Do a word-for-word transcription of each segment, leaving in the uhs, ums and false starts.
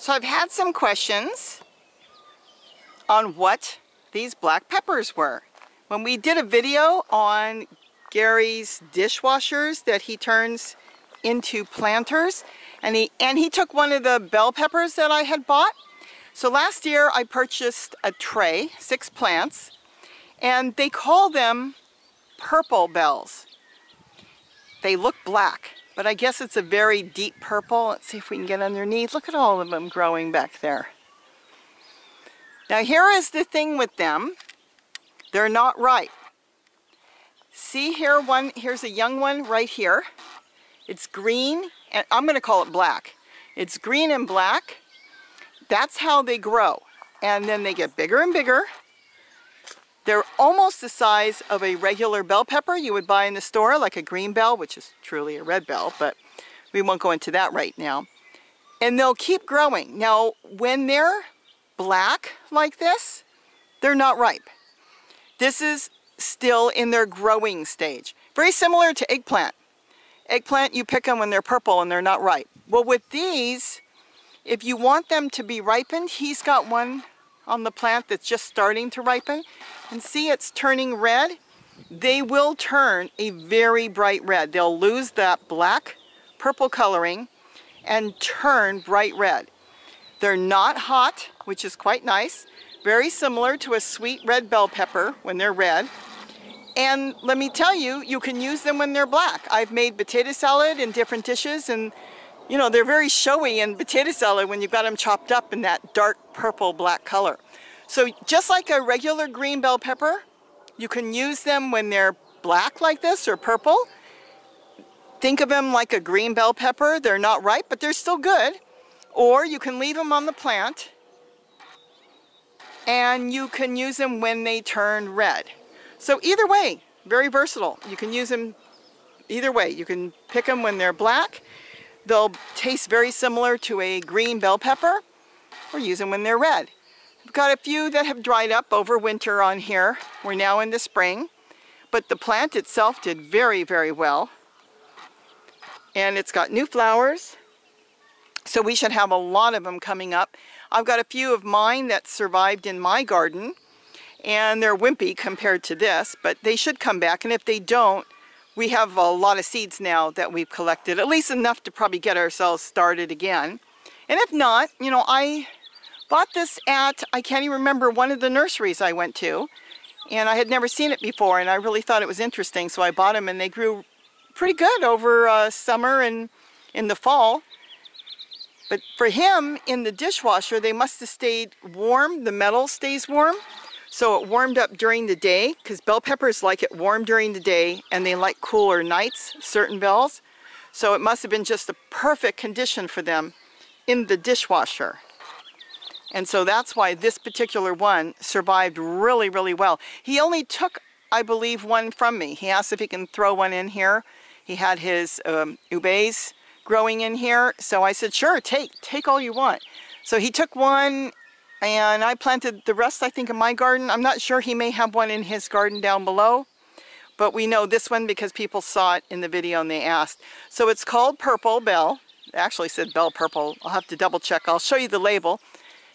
So I've had some questions on what these black peppers were. When we did a video on Gary's dishwashers that he turns into planters, and he, and he took one of the bell peppers that I had bought. So last year I purchased a tray, six plants, and they call them purple bells. They look black, but I guess it's a very deep purple. Let's see if we can get underneath. Look at all of them growing back there. Now here is the thing with them. They're not ripe. See here one, here's a young one right here. It's green, and I'm gonna call it black. It's green and black. That's how they grow. And then they get bigger and bigger. They're almost the size of a regular bell pepper you would buy in the store, like a green bell, which is truly a red bell, but we won't go into that right now. And they'll keep growing. Now, when they're black like this, they're not ripe. This is still in their growing stage. Very similar to eggplant. Eggplant, you pick them when they're purple and they're not ripe. Well, with these, if you want them to be ripened, he's got one on the plant that's just starting to ripen, and see it's turning red. They will turn a very bright red. They'll lose that black purple coloring and turn bright red. They're not hot, which is quite nice. Very similar to a sweet red bell pepper when they're red. And let me tell you, you can use them when they're black. I've made potato salad in different dishes, and you know, they're very showy in potato salad when you've got them chopped up in that dark purple black color. So just like a regular green bell pepper, you can use them when they're black like this or purple. Think of them like a green bell pepper. They're not ripe, but they're still good. Or you can leave them on the plant and you can use them when they turn red. So either way, very versatile. You can use them either way. You can pick them when they're black. They'll taste very similar to a green bell pepper, or use them when they're red. We've got a few that have dried up over winter on here. We're now in the spring, but the plant itself did very, very well. And it's got new flowers, so we should have a lot of them coming up. I've got a few of mine that survived in my garden, and they're wimpy compared to this, but they should come back, and if they don't, we have a lot of seeds now that we've collected, at least enough to probably get ourselves started again. And if not, you know, I bought this at, I can't even remember, one of the nurseries I went to, and I had never seen it before, and I really thought it was interesting, so I bought them, and they grew pretty good over uh, summer and in the fall. But for him, in the dishwasher, they must have stayed warm. The metal stays warm. So it warmed up during the day, because bell peppers like it warm during the day, and they like cooler nights, certain bells. So it must have been just the perfect condition for them in the dishwasher. And so that's why this particular one survived really, really well. He only took, I believe, one from me. He asked if he can throw one in here. He had his um, ubes growing in here. So I said, sure, take, take all you want. So he took one, and I planted the rest, I think, in my garden. I'm not sure, he may have one in his garden down below, but we know this one because people saw it in the video and they asked. So it's called purple bell. It actually said bell purple. I'll have to double check. I'll show you the label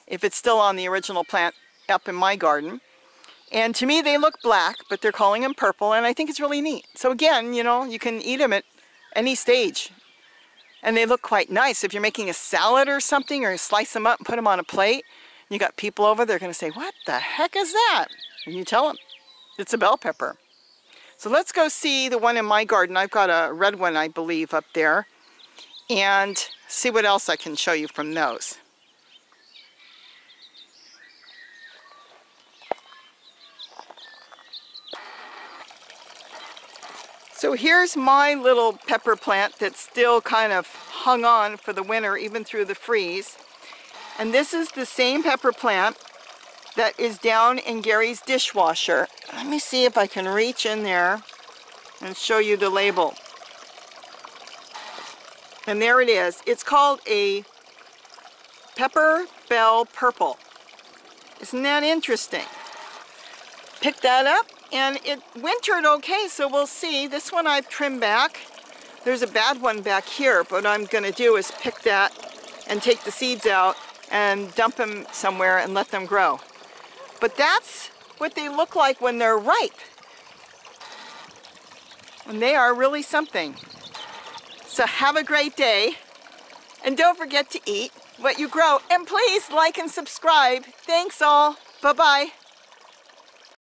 if it's still on the original plant up in my garden. And to me, they look black, but they're calling them purple, and I think it's really neat. So again, you know, you can eat them at any stage. And they look quite nice. If you're making a salad or something, or you slice them up and put them on a plate, you got people over, they're going to say, what the heck is that? And you tell them, it's a bell pepper. So let's go see the one in my garden. I've got a red one, I believe, up there, and see what else I can show you from those. So here's my little pepper plant that's still kind of hung on for the winter, even through the freeze. And this is the same pepper plant that is down in Gary's dishwasher. Let me see if I can reach in there and show you the label. And there it is. It's called a pepper bell purple. Isn't that interesting? Picked that up, and it wintered okay, so we'll see. This one I've trimmed back. There's a bad one back here, but what I'm going to do is pick that and take the seeds out and dump them somewhere and let them grow. But that's what they look like when they're ripe. And they are really something. So have a great day, and don't forget to eat what you grow, and please like and subscribe. Thanks all. Bye-bye.